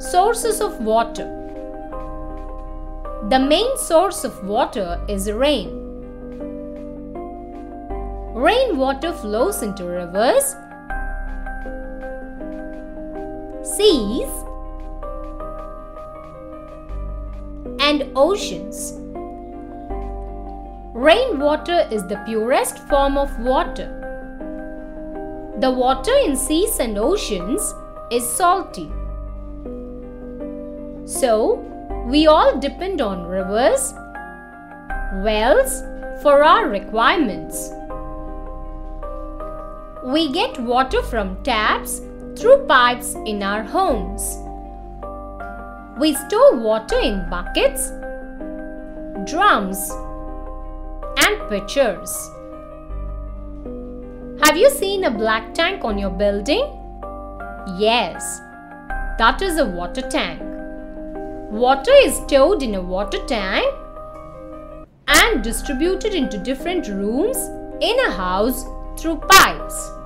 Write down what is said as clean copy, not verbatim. Sources of water. The main source of water is rain. Rainwater flows into rivers, seas, and oceans. Rainwater is the purest form of water. The water in seas and oceans is salty. So, we all depend on rivers, wells for our requirements. We get water from taps through pipes in our homes. We store water in buckets, drums, and pitchers. Have you seen a black tank on your building? Yes, that is a water tank. Water is stored in a water tank and distributed into different rooms in a house through pipes.